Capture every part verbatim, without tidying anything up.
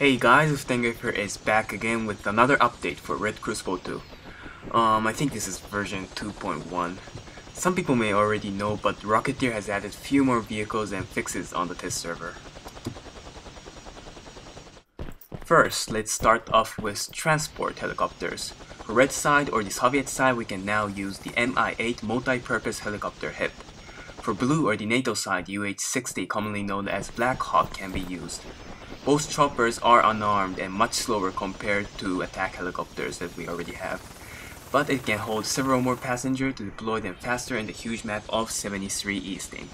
Hey guys, Luftangreifer is back again with another update for Red Crucible two. Um, I think this is version two point one. Some people may already know, but Rocketeer has added few more vehicles and fixes on the test server. First, let's start off with transport helicopters. For Red side or the Soviet side, we can now use the M I eight multi-purpose helicopter HIP. For Blue or the NATO side, U H sixty, commonly known as Black Hawk, can be used. Both choppers are unarmed and much slower compared to attack helicopters that we already have, but it can hold several more passengers to deploy them faster in the huge map of seventy-three Easting.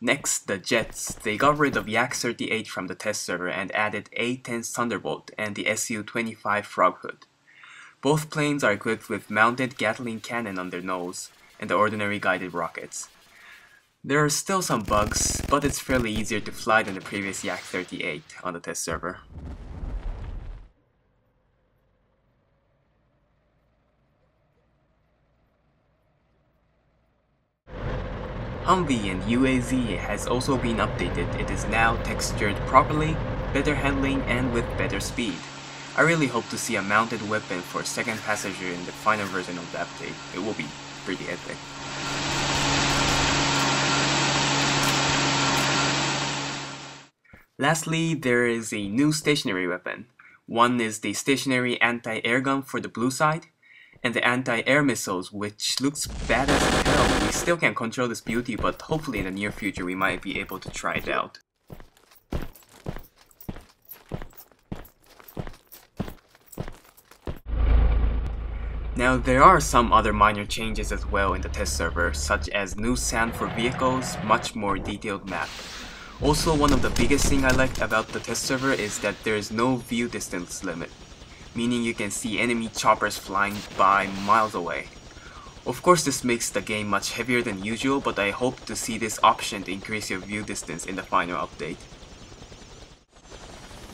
Next, the jets. They got rid of Yak thirty-eight from the test server and added A ten Thunderbolt and the S U twenty-five Frogfoot. Both planes are equipped with mounted Gatling cannon on their nose and the ordinary guided rockets. There are still some bugs, but it's fairly easier to fly than the previous Yak thirty-eight on the test server. Humvee and U A Z has also been updated. It is now textured properly, better handling, and with better speed. I really hope to see a mounted weapon for second passenger in the final version of the update. It will be pretty epic. Lastly, there is a new stationary weapon. One is the stationary anti-air gun for the Blue side, and the anti-air missiles, which looks bad as hell. We still can't control this beauty, but hopefully in the near future we might be able to try it out. Now, there are some other minor changes as well in the test server, such as new sound for vehicles, much more detailed map. Also, one of the biggest thing I liked about the test server is that there is no view distance limit, meaning you can see enemy choppers flying by miles away. Of course, this makes the game much heavier than usual, but I hope to see this option to increase your view distance in the final update.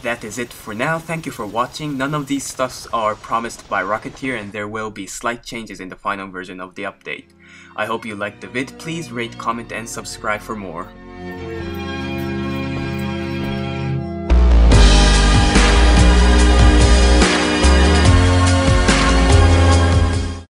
That is it for now. Thank you for watching. None of these stuffs are promised by Rocketeer, and there will be slight changes in the final version of the update. I hope you liked the vid. Please rate, comment, and subscribe for more.